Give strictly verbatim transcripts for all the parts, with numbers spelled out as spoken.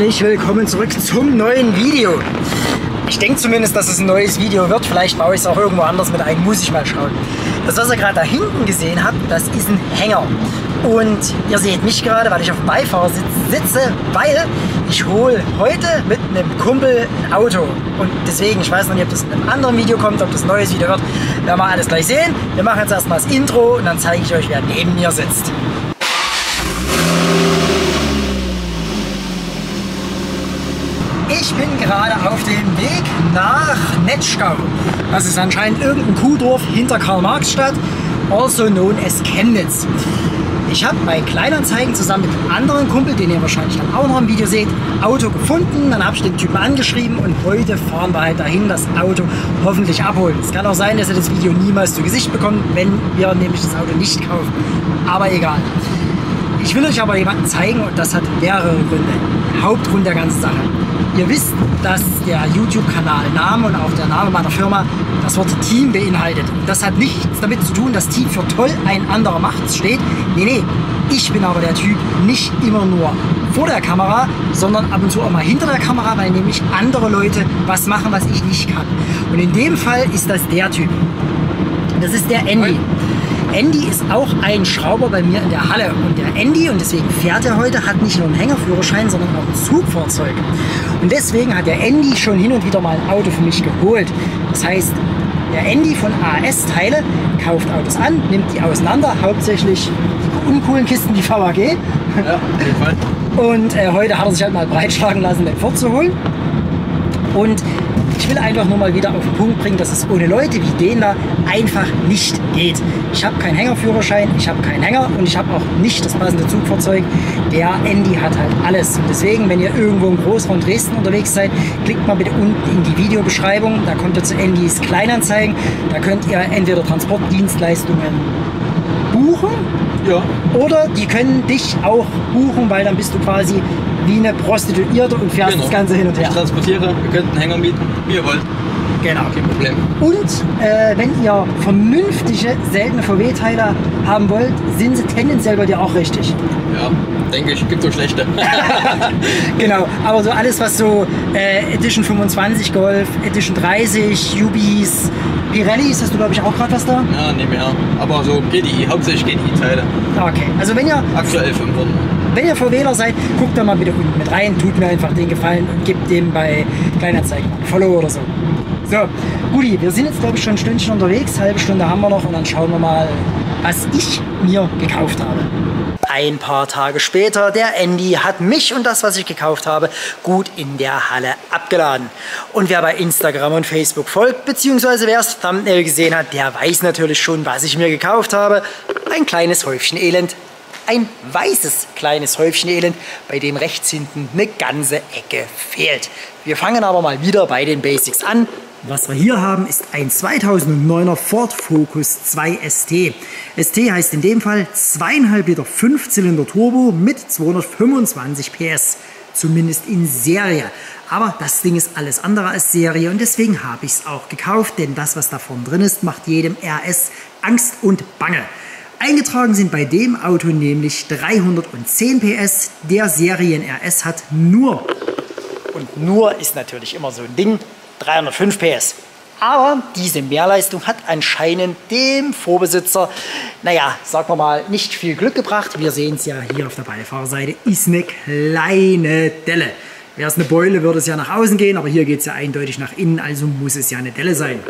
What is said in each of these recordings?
herzlich willkommen zurück zum neuen Video. Ich denke zumindest, dass es ein neues Video wird. Vielleicht baue ich es auch irgendwo anders mit ein, muss ich mal schauen. Das, was ihr gerade da hinten gesehen habt, das ist ein Hänger. Und ihr seht mich gerade, weil ich auf dem Beifahrersitz sitze, weil ich hole heute mit einem Kumpel ein Auto. Und deswegen, ich weiß noch nicht, ob das in einem anderen Video kommt, ob das ein neues Video wird. Wir werden mal alles gleich sehen. Wir machen jetzt erstmal das Intro und dann zeige ich euch, wer neben mir sitzt. Ich bin gerade auf dem Weg nach Netzkau. Das ist anscheinend irgendein Kuhdorf hinter Karl-Marx-Stadt, also known as Chemnitz. Ich habe bei Kleinanzeigen zusammen mit einem anderen Kumpel, den ihr wahrscheinlich dann auch noch im Video seht, ein Auto gefunden. Dann habe ich den Typen angeschrieben und heute fahren wir halt dahin, das Auto hoffentlich abholen. Es kann auch sein, dass ihr das Video niemals zu Gesicht bekommt, wenn wir nämlich das Auto nicht kaufen. Aber egal. Ich will euch aber jemanden zeigen und das hat mehrere Gründe. Hauptgrund der ganzen Sache. Ihr wisst, dass der YouTube-Kanal Name und auch der Name meiner Firma das Wort Team beinhaltet. Das hat nichts damit zu tun, dass Team für toll ein anderer macht's steht. Nee, nee, ich bin aber der Typ, nicht immer nur vor der Kamera, sondern ab und zu auch mal hinter der Kamera, weil nämlich andere Leute was machen, was ich nicht kann. Und in dem Fall ist das der Typ. Das ist der Andy. Andy ist auch ein Schrauber bei mir in der Halle. Und der Andy, und deswegen fährt er heute, hat nicht nur einen Hängerführerschein, sondern auch ein Zugfahrzeug. Und deswegen hat der Andy schon hin und wieder mal ein Auto für mich geholt. Das heißt, der Andy von A S Teile kauft Autos an, nimmt die auseinander, hauptsächlich die uncoolen Kisten, die V A G. Ja, auf jeden Fall. Und äh, heute hat er sich halt mal breitschlagen lassen, den Ford zu holen. Und ich will einfach nur mal wieder auf den Punkt bringen, dass es ohne Leute wie den da einfach nicht geht. Ich habe keinen Hängerführerschein, ich habe keinen Hänger und ich habe auch nicht das passende Zugfahrzeug. Der Andy hat halt alles. Und deswegen, wenn ihr irgendwo im Großraum Dresden unterwegs seid, klickt mal bitte unten in die Videobeschreibung. Da kommt ihr zu Andys Kleinanzeigen. Da könnt ihr entweder Transportdienstleistungen buchen, ja, oder die können dich auch buchen, weil dann bist du quasi wie eine Prostituierte und fährst, genau, das Ganze hin und her. Ich transportiere, ihr könnt einen Hänger mieten, wie ihr wollt. Genau. Kein Problem. Und äh, wenn ihr vernünftige, seltene V W-Teile haben wollt, sind sie tendenziell bei dir auch richtig. Ja, denke ich. Gibt so schlechte. Genau. Aber so alles, was so äh, Edition fünfundzwanzig Golf, Edition dreißig, Jubis, Pirellis, hast du glaube ich auch gerade was da? Ja, nee, mehr. Aber so G D I, hauptsächlich G D I-Teile. Okay. Also wenn ihr... Aktuell fünfhundert. Wenn ihr VWler seid, guckt da mal bitte unten mit rein, tut mir einfach den Gefallen und gebt dem bei Kleinanzeigen ein Follow oder so. So, Guti, wir sind jetzt glaube ich schon ein Stündchen unterwegs, halbe Stunde haben wir noch und dann schauen wir mal, was ich mir gekauft habe. Ein paar Tage später, der Andy hat mich und das, was ich gekauft habe, gut in der Halle abgeladen. Und wer bei Instagram und Facebook folgt, beziehungsweise wer das Thumbnail gesehen hat, der weiß natürlich schon, was ich mir gekauft habe. Ein kleines Häufchen Elend. Ein weißes kleines Häufchen Elend, bei dem rechts hinten eine ganze Ecke fehlt. Wir fangen aber mal wieder bei den Basics an. Was wir hier haben, ist ein zweitausenddreier Ford Focus zwei S T. S T heißt in dem Fall zwei Komma fünf Liter Fünfzylinder Turbo mit zweihundertfünfundzwanzig P S. Zumindest in Serie. Aber das Ding ist alles andere als Serie und deswegen habe ich es auch gekauft, denn das, was da vorne drin ist, macht jedem R S Angst und Bange. Eingetragen sind bei dem Auto nämlich dreihundertzehn P S, der Serien R S hat nur, und nur ist natürlich immer so ein Ding, dreihundertfünf P S. Aber diese Mehrleistung hat anscheinend dem Vorbesitzer, naja, sagen wir mal, nicht viel Glück gebracht. Wir sehen es ja hier auf der Beifahrerseite, ist eine kleine Delle. Wäre es eine Beule, würde es ja nach außen gehen, aber hier geht es ja eindeutig nach innen, also muss es ja eine Delle sein.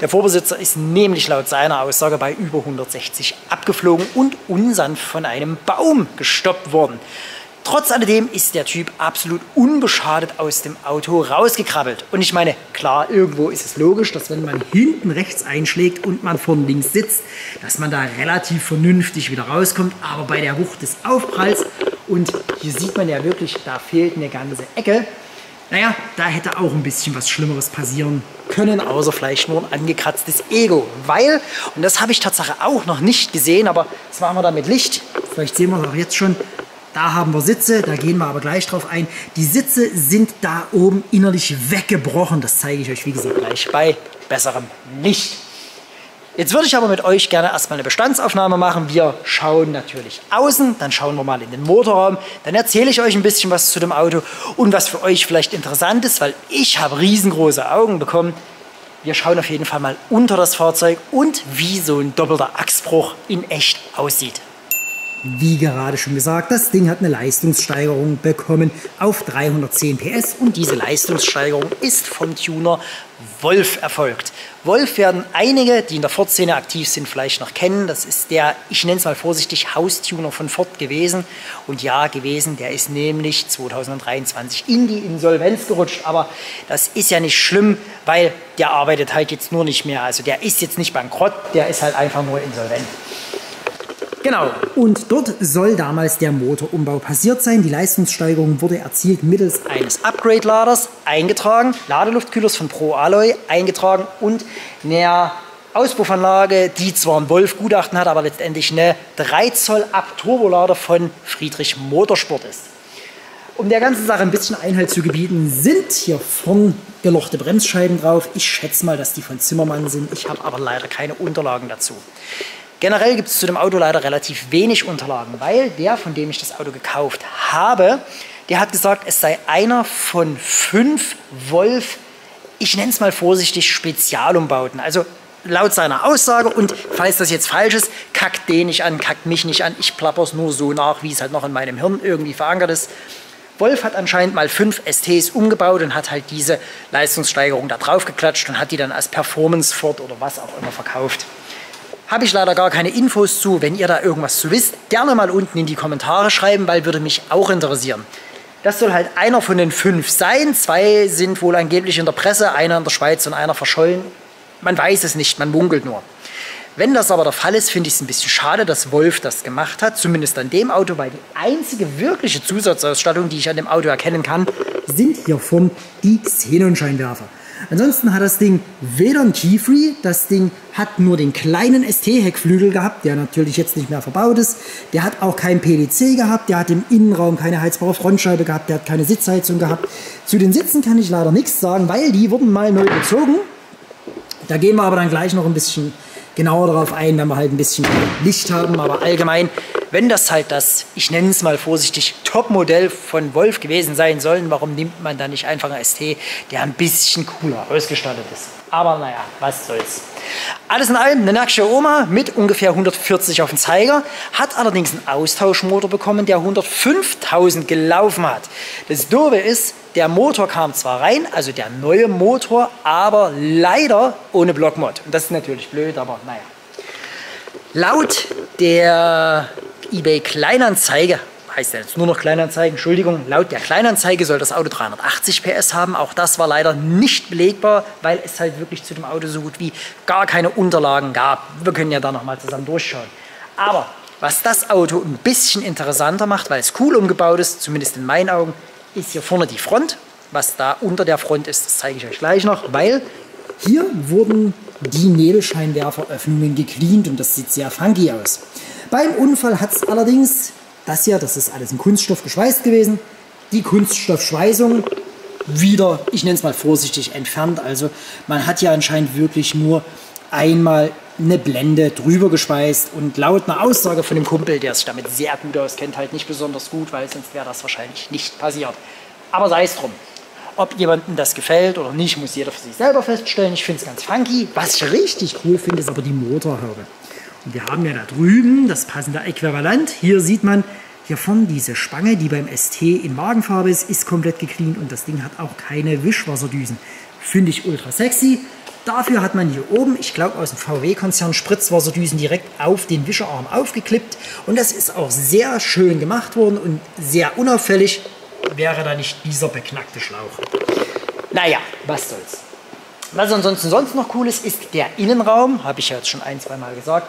Der Vorbesitzer ist nämlich laut seiner Aussage bei über hundertsechzig abgeflogen und unsanft von einem Baum gestoppt worden. Trotz alledem ist der Typ absolut unbeschadet aus dem Auto rausgekrabbelt. Und ich meine, klar, irgendwo ist es logisch, dass wenn man hinten rechts einschlägt und man vorn links sitzt, dass man da relativ vernünftig wieder rauskommt. Aber bei der Wucht des Aufpralls, und hier sieht man ja wirklich, da fehlt eine ganze Ecke, naja, da hätte auch ein bisschen was Schlimmeres passieren können, außer vielleicht nur ein angekratztes Ego. Weil, und das habe ich tatsächlich auch noch nicht gesehen, aber das machen wir da mit Licht. Vielleicht sehen wir es auch jetzt schon. Da haben wir Sitze, da gehen wir aber gleich drauf ein. Die Sitze sind da oben innerlich weggebrochen. Das zeige ich euch, wie gesagt, gleich bei besserem Licht. Jetzt würde ich aber mit euch gerne erstmal eine Bestandsaufnahme machen. Wir schauen natürlich außen, dann schauen wir mal in den Motorraum, dann erzähle ich euch ein bisschen was zu dem Auto und was für euch vielleicht interessant ist, weil ich habe riesengroße Augen bekommen. Wir schauen auf jeden Fall mal unter das Fahrzeug und wie so ein doppelter Achsbruch in echt aussieht. Wie gerade schon gesagt, das Ding hat eine Leistungssteigerung bekommen auf dreihundertzehn P S und diese Leistungssteigerung ist vom Tuner Wolf erfolgt. Wolf werden einige, die in der Ford-Szene aktiv sind, vielleicht noch kennen. Das ist der, ich nenne es mal vorsichtig, Haustuner von Ford gewesen. Und ja, gewesen, der ist nämlich zweitausenddreiundzwanzig in die Insolvenz gerutscht. Aber das ist ja nicht schlimm, weil der arbeitet halt jetzt nur nicht mehr. Also der ist jetzt nicht bankrott, der ist halt einfach nur insolvent. Genau. Und dort soll damals der Motorumbau passiert sein. Die Leistungssteigerung wurde erzielt mittels eines Upgrade-Laders, eingetragen, Ladeluftkühlers von ProAlloy, eingetragen und einer Auspuffanlage, die zwar ein Wolf-Gutachten hat, aber letztendlich eine drei Zoll Up-Turbolader von Friedrich Motorsport ist. Um der ganzen Sache ein bisschen Einhalt zu gebieten, sind hier vorn gelochte Bremsscheiben drauf. Ich schätze mal, dass die von Zimmermann sind. Ich habe aber leider keine Unterlagen dazu. Generell gibt es zu dem Auto leider relativ wenig Unterlagen, weil der, von dem ich das Auto gekauft habe, der hat gesagt, es sei einer von fünf Wolf, ich nenne es mal vorsichtig, Spezialumbauten. Also laut seiner Aussage, und falls das jetzt falsch ist, kackt den nicht an, kackt mich nicht an, ich plapper es nur so nach, wie es halt noch in meinem Hirn irgendwie verankert ist. Wolf hat anscheinend mal fünf S Ts umgebaut und hat halt diese Leistungssteigerung da drauf geklatscht und hat die dann als Performance Ford oder was auch immer verkauft. Habe ich leider gar keine Infos zu. Wenn ihr da irgendwas zu wisst, gerne mal unten in die Kommentare schreiben, weil würde mich auch interessieren. Das soll halt einer von den fünf sein. Zwei sind wohl angeblich in der Presse, einer in der Schweiz und einer verschollen. Man weiß es nicht, man munkelt nur. Wenn das aber der Fall ist, finde ich es ein bisschen schade, dass Wolf das gemacht hat, zumindest an dem Auto, weil die einzige wirkliche Zusatzausstattung, die ich an dem Auto erkennen kann, sind hier vorne die Xenonscheinwerfer. Ansonsten hat das Ding weder ein Keyfree, das Ding hat nur den kleinen S T-Heckflügel gehabt, der natürlich jetzt nicht mehr verbaut ist. Der hat auch kein P D C gehabt, der hat im Innenraum keine heizbare Frontscheibe gehabt, der hat keine Sitzheizung gehabt. Zu den Sitzen kann ich leider nichts sagen, weil die wurden mal neu gezogen. Da gehen wir aber dann gleich noch ein bisschen genauer darauf ein, wenn wir halt ein bisschen Licht haben. Aber allgemein, wenn das halt das, ich nenne es mal vorsichtig, Topmodell von Wolf gewesen sein sollen, warum nimmt man da nicht einfach einen S T, der ein bisschen cooler ausgestattet ist? Aber naja, was soll's. Alles in allem eine nackige Oma mit ungefähr hundertvierzig auf dem Zeiger, hat allerdings einen Austauschmotor bekommen, der hundertfünftausend gelaufen hat. Das Doofe ist, der Motor kam zwar rein, also der neue Motor, aber leider ohne Blockmod. Und das ist natürlich blöd, aber naja. Laut der eBay Kleinanzeige, heißt ja jetzt nur noch Kleinanzeigen, Entschuldigung, laut der Kleinanzeige soll das Auto dreihundertachtzig P S haben. Auch das war leider nicht belegbar, weil es halt wirklich zu dem Auto so gut wie gar keine Unterlagen gab. Wir können ja da nochmal zusammen durchschauen. Aber was das Auto ein bisschen interessanter macht, weil es cool umgebaut ist, zumindest in meinen Augen, ist hier vorne die Front. Was da unter der Front ist, das zeige ich euch gleich noch, weil hier wurden die Nebelscheinwerferöffnungen gecleant und das sieht sehr funky aus. Beim Unfall hat es allerdings, das hier, das ist alles in Kunststoff geschweißt gewesen, die Kunststoffschweißung wieder, ich nenne es mal vorsichtig, entfernt. Also man hat ja anscheinend wirklich nur einmal eine Blende drüber geschweißt und laut einer Aussage von dem Kumpel, der sich damit sehr gut auskennt, halt nicht besonders gut, weil sonst wäre das wahrscheinlich nicht passiert. Aber sei es drum. Ob jemandem das gefällt oder nicht, muss jeder für sich selber feststellen. Ich finde es ganz funky. Was ich richtig cool finde, ist aber die Motorhaube. Und wir haben ja da drüben das passende Äquivalent. Hier sieht man, hier vorne diese Spange, die beim S T in Magenfarbe ist, ist komplett gecleant und das Ding hat auch keine Wischwasserdüsen. Finde ich ultra sexy. Dafür hat man hier oben, ich glaube aus dem V W-Konzern, Spritzwasserdüsen direkt auf den Wischerarm aufgeklippt. Und das ist auch sehr schön gemacht worden und sehr unauffällig. Wäre da nicht dieser beknackte Schlauch. Naja, was soll's. Was ansonsten sonst noch cool ist, ist der Innenraum. Habe ich ja jetzt schon ein, zwei Mal gesagt.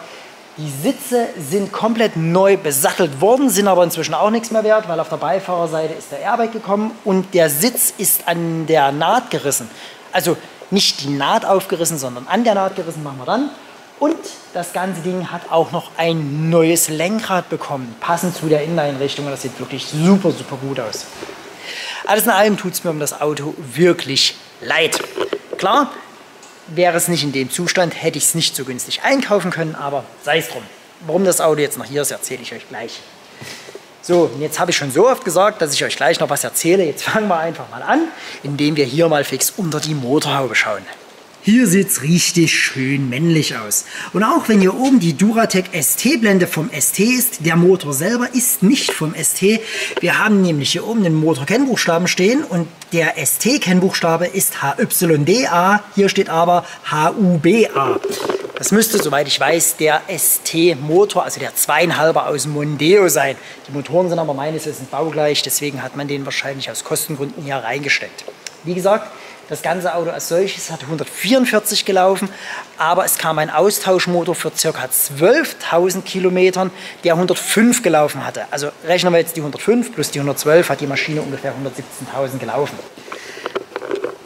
Die Sitze sind komplett neu besattelt worden, sind aber inzwischen auch nichts mehr wert, weil auf der Beifahrerseite ist der Airbag gekommen und der Sitz ist an der Naht gerissen. Also nicht die Naht aufgerissen, sondern an der Naht gerissen machen wir dann. Und das ganze Ding hat auch noch ein neues Lenkrad bekommen, passend zu der Inneneinrichtung. Das sieht wirklich super, super gut aus. Alles in allem tut es mir um das Auto wirklich leid. Klar, Wäre es nicht in dem Zustand, hätte ich es nicht so günstig einkaufen können, aber sei es drum. Warum das Auto jetzt noch hier ist, erzähle ich euch gleich. So, und jetzt habe ich schon so oft gesagt, dass ich euch gleich noch was erzähle. Jetzt fangen wir einfach mal an, indem wir hier mal fix unter die Motorhaube schauen. Hier sieht es richtig schön männlich aus. Und auch wenn hier oben die Duratec S T-Blende vom S T ist, der Motor selber ist nicht vom S T. Wir haben nämlich hier oben den Motor-Kennbuchstaben stehen und der S T-Kennbuchstabe ist H Y D A, hier steht aber H U B A. Das müsste, soweit ich weiß, der S T-Motor, also der zweieinhalber aus dem Mondeo sein. Die Motoren sind aber meines Wissens baugleich, deswegen hat man den wahrscheinlich aus Kostengründen hier reingesteckt. Wie gesagt, das ganze Auto als solches hat hundertvierundvierzig gelaufen, aber es kam ein Austauschmotor für ca. zwölftausend Kilometern, der hundertfünf gelaufen hatte. Also rechnen wir jetzt die hundertfünf plus die hundertzwölf, hat die Maschine ungefähr hundertsiebzehntausend gelaufen.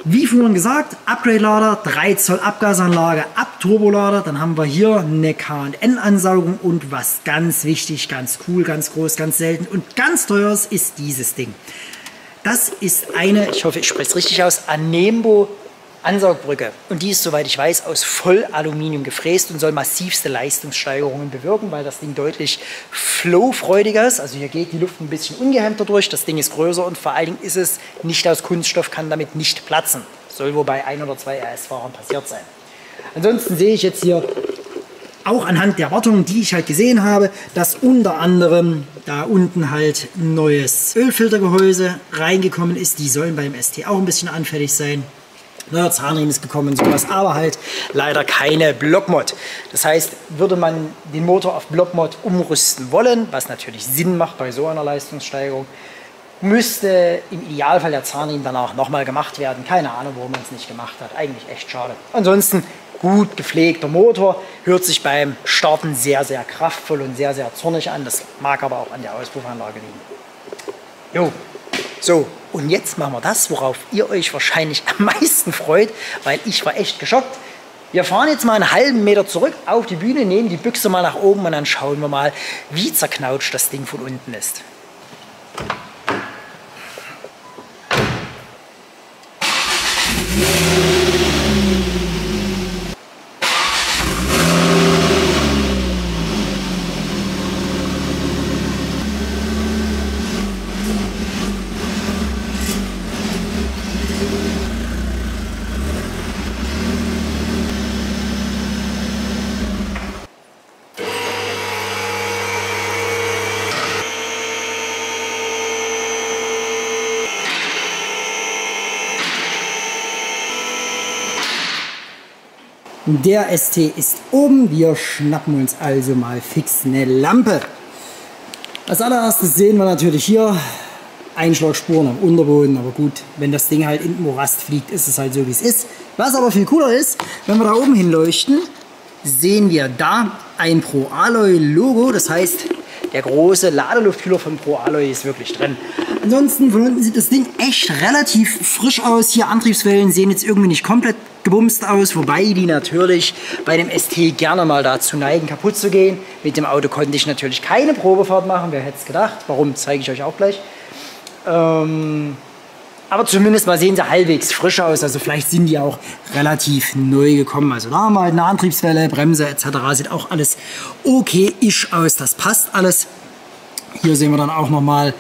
Wie vorhin gesagt, Upgrade-Lader, drei Zoll Abgasanlage, Abturbolader, dann haben wir hier eine K N N-Ansaugung und was ganz wichtig, ganz cool, ganz groß, ganz selten und ganz teuer ist, ist dieses Ding. Das ist eine, ich hoffe, ich spreche es richtig aus, Anembo Ansaugbrücke. Und die ist, soweit ich weiß, aus Vollaluminium gefräst und soll massivste Leistungssteigerungen bewirken, weil das Ding deutlich flowfreudiger ist. Also hier geht die Luft ein bisschen ungehemmter durch, das Ding ist größer und vor allen Dingen ist es nicht aus Kunststoff, kann damit nicht platzen. Soll wohl bei ein oder zwei R S-Fahrern passiert sein. Ansonsten sehe ich jetzt hier auch anhand der Wartung, die ich halt gesehen habe, dass unter anderem da unten halt ein neues Ölfiltergehäuse reingekommen ist. Die sollen beim S T auch ein bisschen anfällig sein. Neuer Zahnriemen ist gekommen und sowas, aber halt leider keine Blockmod. Das heißt, würde man den Motor auf Blockmod umrüsten wollen, was natürlich Sinn macht bei so einer Leistungssteigerung, müsste im Idealfall der Zahnriemen danach nochmal gemacht werden. Keine Ahnung, warum man es nicht gemacht hat. Eigentlich echt schade. Ansonsten gut gepflegter Motor, hört sich beim Starten sehr, sehr kraftvoll und sehr, sehr zornig an. Das mag aber auch an der Auspuffanlage liegen. Jo, so, und jetzt machen wir das, worauf ihr euch wahrscheinlich am meisten freut, weil ich war echt geschockt. Wir fahren jetzt mal einen halben Meter zurück auf die Bühne, nehmen die Büchse mal nach oben und dann schauen wir mal, wie zerknautscht das Ding von unten ist. Der S T ist oben, wir schnappen uns also mal fix eine Lampe. Als allererstes sehen wir natürlich hier Einschlagspuren am Unterboden, aber gut, wenn das Ding halt in den Morast fliegt, ist es halt so, wie es ist. Was aber viel cooler ist, wenn wir da oben hinleuchten, sehen wir da ein ProAlloy-Logo, das heißt, der große Ladeluftkühler von ProAlloy ist wirklich drin. Ansonsten von unten sieht das Ding echt relativ frisch aus. Hier Antriebswellen sehen jetzt irgendwie nicht komplett gebumst aus, wobei die natürlich bei dem S T gerne mal dazu neigen, kaputt zu gehen. Mit dem Auto konnte ich natürlich keine Probefahrt machen, wer hätte es gedacht. Warum, zeige ich euch auch gleich. Ähm, aber zumindest mal sehen sie halbwegs frisch aus, also vielleicht sind die auch relativ neu gekommen. Also da haben wir halt eine Antriebswelle, Bremse et cetera. Sieht auch alles okay-isch aus, das passt alles. Hier sehen wir dann auch nochmal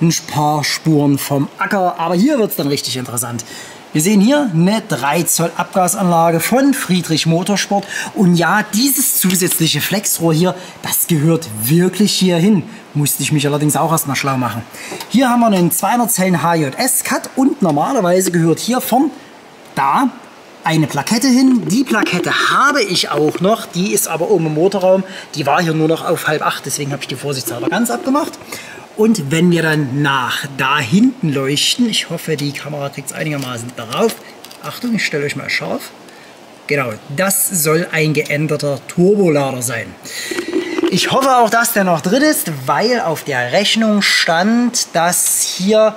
ein paar Spuren vom Acker, aber hier wird es dann richtig interessant. Wir sehen hier eine drei Zoll Abgasanlage von Friedrich Motorsport. Und ja, dieses zusätzliche Flexrohr hier, das gehört wirklich hier hin. Musste ich mich allerdings auch erstmal schlau machen. Hier haben wir einen zweihundert Zellen H J S-Cut und normalerweise gehört hier vom da eine Plakette hin. Die Plakette habe ich auch noch, die ist aber oben im Motorraum. Die war hier nur noch auf halb acht, deswegen habe ich die vorsichtshalber ganz abgemacht. Und wenn wir dann nach da hinten leuchten, ich hoffe, die Kamera kriegt es einigermaßen darauf. Achtung, ich stelle euch mal scharf. Genau, das soll ein geänderter Turbolader sein. Ich hoffe auch, dass der noch drin ist, weil auf der Rechnung stand, dass hier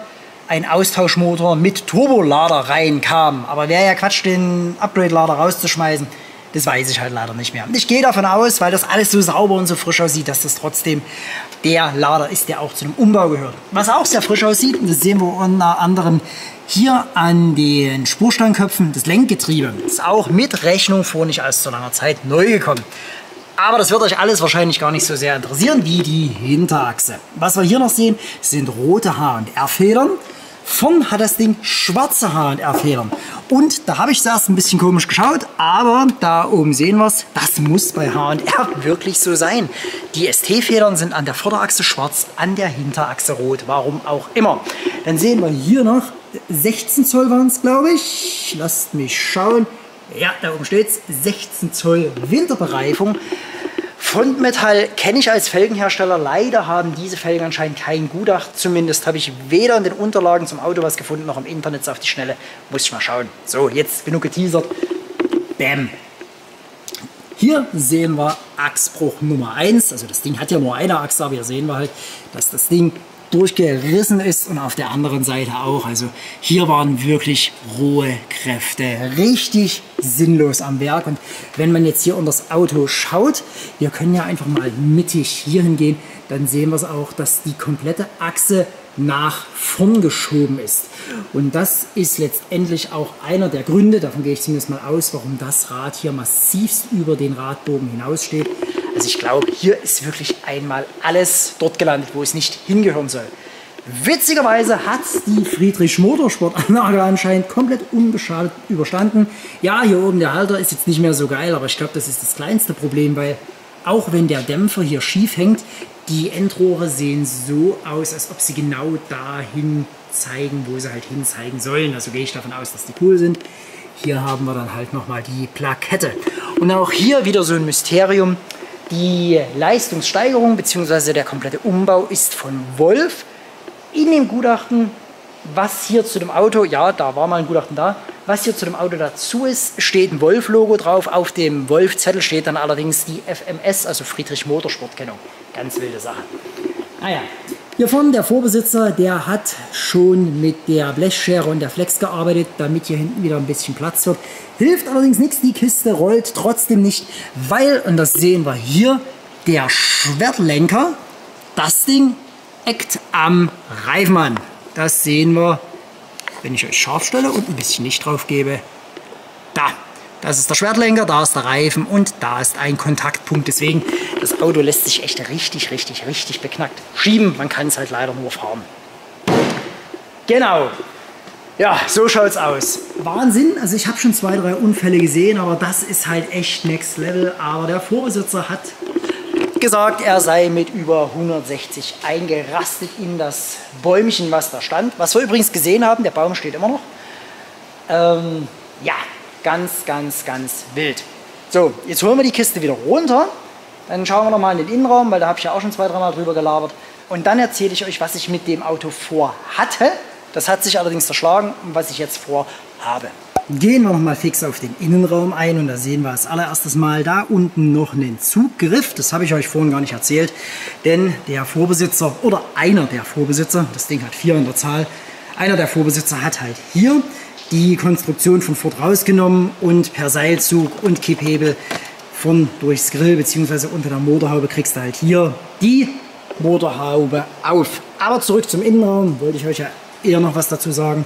ein Austauschmotor mit Turbolader reinkam. Aber wäre ja Quatsch, den Upgrade-Lader rauszuschmeißen. Das weiß ich halt leider nicht mehr. Ich gehe davon aus, weil das alles so sauber und so frisch aussieht, dass das trotzdem der Lader ist, der auch zu einem Umbau gehört. Was auch sehr frisch aussieht, das sehen wir unter anderem hier an den Spursteinköpfen, das Lenkgetriebe. Das ist auch mit Rechnung vor nicht allzu langer Zeit neu gekommen. Aber das wird euch alles wahrscheinlich gar nicht so sehr interessieren wie die Hinterachse. Was wir hier noch sehen, sind rote H und R-Federn. Vorn hat das Ding schwarze H und R-Federn. Und da habe ich zuerst ein bisschen komisch geschaut, aber da oben sehen wir es, das muss bei H und R wirklich so sein. Die S T-Federn sind an der Vorderachse schwarz, an der Hinterachse rot, warum auch immer. Dann sehen wir hier noch, sechzehn Zoll waren es, glaube ich. Lasst mich schauen. Ja, da oben steht es, sechzehn Zoll Winterbereifung. Grundmetall kenne ich als Felgenhersteller. Leider haben diese Felgen anscheinend kein Gutachten. Zumindest habe ich weder in den Unterlagen zum Auto was gefunden, noch im Internet auf die Schnelle. Muss ich mal schauen. So, jetzt genug geteasert. Bäm. Hier sehen wir Achsbruch Nummer eins. Also das Ding hat ja nur eine Achse, aber hier sehen wir halt, dass das Ding durchgerissen ist und auf der anderen Seite auch. Also hier waren wirklich rohe Kräfte. Richtig sinnlos am Werk. Und wenn man jetzt hier unter das Auto schaut, wir können ja einfach mal mittig hier hingehen, dann sehen wir es auch, dass die komplette Achse nach vorn geschoben ist. Und das ist letztendlich auch einer der Gründe, davon gehe ich zumindest mal aus, warum das Rad hier massivst über den Radbogen hinaussteht. Also ich glaube, hier ist wirklich einmal alles dort gelandet, wo es nicht hingehören soll. Witzigerweise hat die Friedrich Motorsport-Anlage anscheinend komplett unbeschadet überstanden. Ja, hier oben der Halter ist jetzt nicht mehr so geil, aber ich glaube, das ist das kleinste Problem, weil auch wenn der Dämpfer hier schief hängt, die Endrohre sehen so aus, als ob sie genau dahin zeigen, wo sie halt hin zeigen sollen. Also gehe ich davon aus, dass die cool sind. Hier haben wir dann halt nochmal die Plakette. Und auch hier wieder so ein Mysterium. Die Leistungssteigerung bzw. der komplette Umbau ist von Wolf. In dem Gutachten, was hier zu dem Auto, ja, da war mal ein Gutachten da, was hier zu dem Auto dazu ist, steht ein Wolf-Logo drauf. Auf dem Wolf-Zettel steht dann allerdings die F M S, also Friedrich Motorsport-Kennung. Ganz wilde Sache. Naja, hier vorne der Vorbesitzer, der hat schon mit der Blechschere und der Flex gearbeitet, damit hier hinten wieder ein bisschen Platz wird. Hilft allerdings nichts, die Kiste rollt trotzdem nicht, weil, und das sehen wir hier, der Schwertlenker, das Ding, eckt am Reifen an. Das sehen wir, wenn ich euch scharf stelle und ein bisschen Licht drauf gebe. Da, das ist der Schwertlenker, da ist der Reifen und da ist ein Kontaktpunkt. Deswegen, das Auto lässt sich echt richtig, richtig, richtig beknackt schieben. Man kann es halt leider nur fahren. Genau. Ja, so schaut's aus. Wahnsinn, also ich habe schon zwei, drei Unfälle gesehen, aber das ist halt echt Next Level. Aber der Vorbesitzer hat gesagt, er sei mit über hundertsechzig eingerastet in das Bäumchen, was da stand. Was wir übrigens gesehen haben, der Baum steht immer noch. Ähm, ja, ganz, ganz, ganz wild. So, jetzt holen wir die Kiste wieder runter. Dann schauen wir nochmal in den Innenraum, weil da habe ich ja auch schon zwei, dreimal drüber gelabert. Und dann erzähle ich euch, was ich mit dem Auto vorhatte. Das hat sich allerdings zerschlagen und was ich jetzt vorhabe. Gehen wir noch mal fix auf den Innenraum ein und da sehen wir als allererstes mal da unten noch einen Zuggriff. Das habe ich euch vorhin gar nicht erzählt, denn der Vorbesitzer oder einer der Vorbesitzer, das Ding hat vier in der Zahl, einer der Vorbesitzer hat halt hier die Konstruktion von Ford rausgenommen und per Seilzug und Kipphebel von durchs Grill bzw. unter der Motorhaube kriegst du halt hier die Motorhaube auf. Aber zurück zum Innenraum, wollte ich euch ja eher noch was dazu sagen.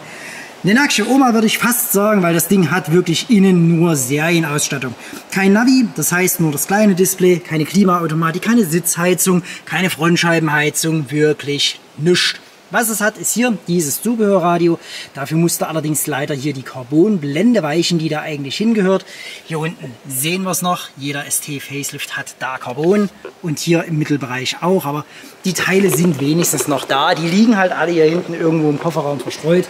Eine nackige Oma würde ich fast sagen, weil das Ding hat wirklich innen nur Serienausstattung. Kein Navi, das heißt nur das kleine Display, keine Klimaautomatik, keine Sitzheizung, keine Frontscheibenheizung, wirklich nichts. Was es hat, ist hier dieses Zubehörradio. Dafür musste allerdings leider hier die Carbonblende weichen, die da eigentlich hingehört. Hier unten sehen wir es noch. Jeder S T-Facelift hat da Carbon und hier im Mittelbereich auch. Aber die Teile sind wenigstens noch da. Die liegen halt alle hier hinten irgendwo im Kofferraum verstreut.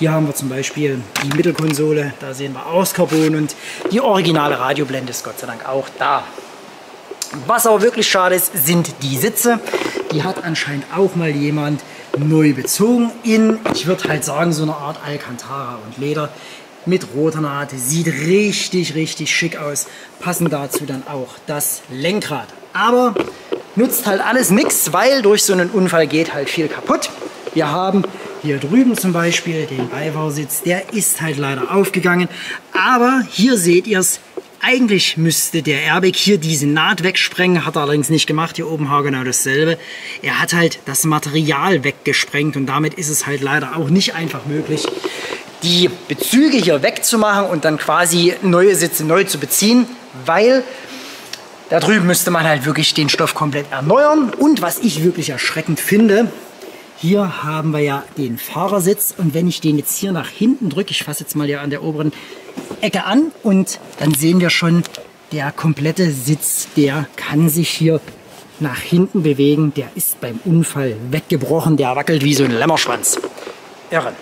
Hier haben wir zum Beispiel die Mittelkonsole, da sehen wir aus Carbon und die originale Radioblende ist Gott sei Dank auch da. Was aber wirklich schade ist, sind die Sitze. Die hat anscheinend auch mal jemand neu bezogen in, ich würde halt sagen, so eine Art Alcantara und Leder mit roter Naht. Sieht richtig, richtig schick aus. Passend dazu dann auch das Lenkrad. Aber nutzt halt alles nichts, weil durch so einen Unfall geht halt viel kaputt. Wir haben hier drüben zum Beispiel den Beifahrersitz, der ist halt leider aufgegangen, aber hier seht ihr es, Eigentlich müsste der Airbag hier diese Naht wegsprengen, hat er allerdings nicht gemacht. Hier oben war genau dasselbe. Er hat halt das Material weggesprengt und damit ist es halt leider auch nicht einfach möglich, die Bezüge hier wegzumachen und dann quasi neue Sitze neu zu beziehen, weil da drüben müsste man halt wirklich den Stoff komplett erneuern. Und was ich wirklich erschreckend finde, hier haben wir ja den Fahrersitz und wenn ich den jetzt hier nach hinten drücke, ich fasse jetzt mal hier an der oberen Ecke an und dann sehen wir schon, der komplette Sitz, der kann sich hier nach hinten bewegen. Der ist beim Unfall weggebrochen, der wackelt wie so ein Lämmerschwanz. Irren.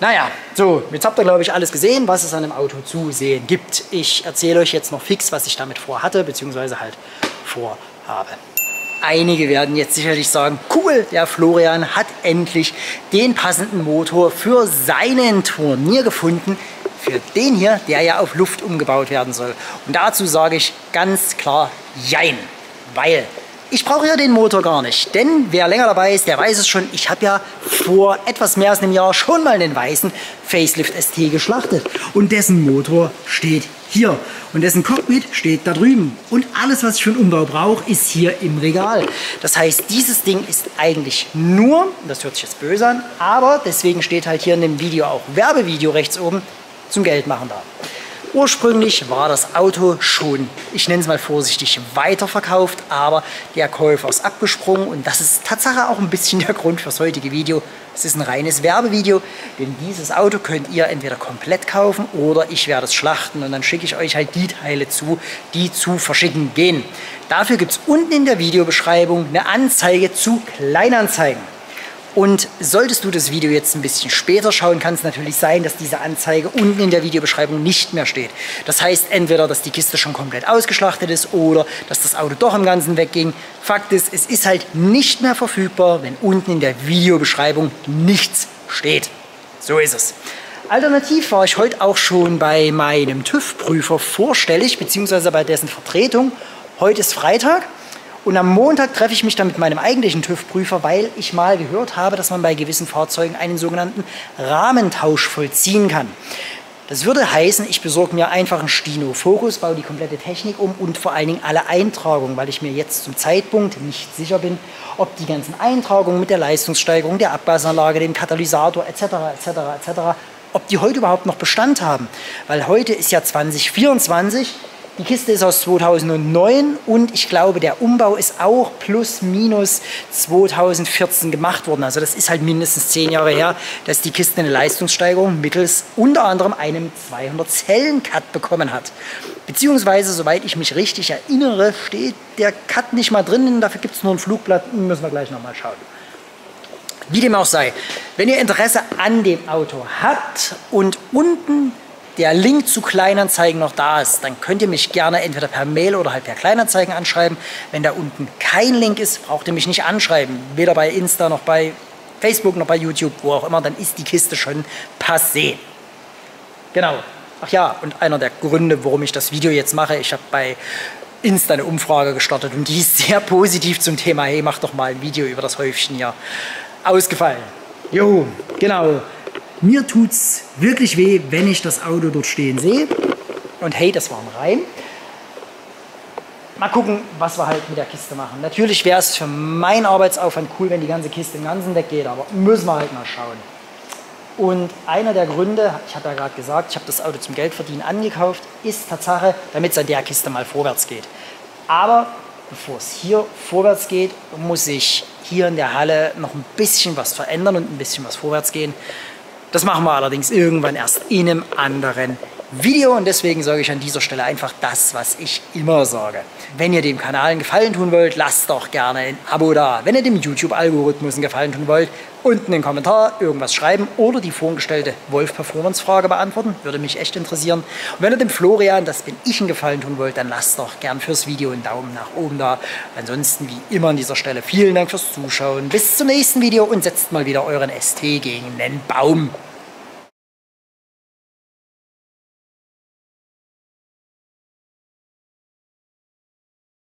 Naja, so, jetzt habt ihr glaube ich alles gesehen, was es an dem Auto zu sehen gibt. Ich erzähle euch jetzt noch fix, was ich damit vorhatte, beziehungsweise halt vorhabe. Einige werden jetzt sicherlich sagen, cool, der Florian hat endlich den passenden Motor für seinen Turnier gefunden, für den hier, der ja auf Luft umgebaut werden soll. Und dazu sage ich ganz klar jein, weil ich brauche ja den Motor gar nicht, denn wer länger dabei ist, der weiß es schon, ich habe ja vor etwas mehr als einem Jahr schon mal den weißen Facelift S T geschlachtet und dessen Motor steht hier und dessen Cockpit steht da drüben und alles, was ich für einen Umbau brauche, ist hier im Regal. Das heißt, dieses Ding ist eigentlich nur, das hört sich jetzt böse an, aber deswegen steht halt hier in dem Video auch Werbevideo rechts oben zum Geld machen da. Ursprünglich war das Auto schon, ich nenne es mal vorsichtig, weiterverkauft, aber der Käufer ist abgesprungen und das ist Tatsache auch ein bisschen der Grund fürs heutige Video. Es ist ein reines Werbevideo, denn dieses Auto könnt ihr entweder komplett kaufen oder ich werde es schlachten und dann schicke ich euch halt die Teile zu, die zu verschicken gehen. Dafür gibt es unten in der Videobeschreibung eine Anzeige zu Kleinanzeigen. Und solltest du das Video jetzt ein bisschen später schauen, kann es natürlich sein, dass diese Anzeige unten in der Videobeschreibung nicht mehr steht. Das heißt entweder, dass die Kiste schon komplett ausgeschlachtet ist oder dass das Auto doch im Ganzen wegging. Fakt ist, es ist halt nicht mehr verfügbar, wenn unten in der Videobeschreibung nichts steht. So ist es. Alternativ war ich heute auch schon bei meinem TÜV-Prüfer vorstellig, beziehungsweise bei dessen Vertretung. Heute ist Freitag. Und am Montag treffe ich mich dann mit meinem eigentlichen TÜV-Prüfer, weil ich mal gehört habe, dass man bei gewissen Fahrzeugen einen sogenannten Rahmentausch vollziehen kann. Das würde heißen, ich besorge mir einfach einen Stino Focus, baue die komplette Technik um und vor allen Dingen alle Eintragungen, weil ich mir jetzt zum Zeitpunkt nicht sicher bin, ob die ganzen Eintragungen mit der Leistungssteigerung, der Abgasanlage, dem Katalysator et cetera et cetera et cetera, ob die heute überhaupt noch Bestand haben. Weil heute ist ja zwanzig vierundzwanzig. Die Kiste ist aus zweitausendneun und ich glaube, der Umbau ist auch plus minus zweitausendvierzehn gemacht worden. Also das ist halt mindestens zehn Jahre her, dass die Kiste eine Leistungssteigerung mittels unter anderem einem zweihundert Zellen Cut bekommen hat. Beziehungsweise, soweit ich mich richtig erinnere, steht der Cut nicht mal drin, dafür gibt es nur ein Flugblatt, müssen wir gleich nochmal schauen. Wie dem auch sei, wenn ihr Interesse an dem Auto habt und unten der Link zu Kleinanzeigen noch da ist, dann könnt ihr mich gerne entweder per Mail oder halt per Kleinanzeigen anschreiben. Wenn da unten kein Link ist, braucht ihr mich nicht anschreiben. Weder bei Insta noch bei Facebook noch bei YouTube, wo auch immer. Dann ist die Kiste schon passé. Genau. Ach ja, und einer der Gründe, warum ich das Video jetzt mache, ich habe bei Insta eine Umfrage gestartet und die ist sehr positiv zum Thema, hey, mach doch mal ein Video über das Häufchen hier. Ausgefallen. Jo, genau. Mir tut's wirklich weh, wenn ich das Auto dort stehen sehe. Und hey, das war ein Reim. Mal gucken, was wir halt mit der Kiste machen. Natürlich wäre es für meinen Arbeitsaufwand cool, wenn die ganze Kiste im Ganzen weggeht, aber müssen wir halt mal schauen. Und einer der Gründe, ich habe ja gerade gesagt, ich habe das Auto zum Geldverdienen angekauft, ist Tatsache, damit es an der Kiste mal vorwärts geht. Aber bevor es hier vorwärts geht, muss ich hier in der Halle noch ein bisschen was verändern und ein bisschen was vorwärts gehen. Das machen wir allerdings irgendwann erst in einem anderen Video und deswegen sage ich an dieser Stelle einfach das, was ich immer sage. Wenn ihr dem Kanal einen Gefallen tun wollt, lasst doch gerne ein Abo da. Wenn ihr dem YouTube-Algorithmus einen Gefallen tun wollt, unten in den Kommentar irgendwas schreiben oder die vorgestellte Wolf-Performance-Frage beantworten, würde mich echt interessieren. Und wenn ihr dem Florian, das bin ich, einen Gefallen tun wollt, dann lasst doch gern fürs Video einen Daumen nach oben da. Ansonsten wie immer an dieser Stelle vielen Dank fürs Zuschauen. Bis zum nächsten Video und setzt mal wieder euren S T gegen den Baum.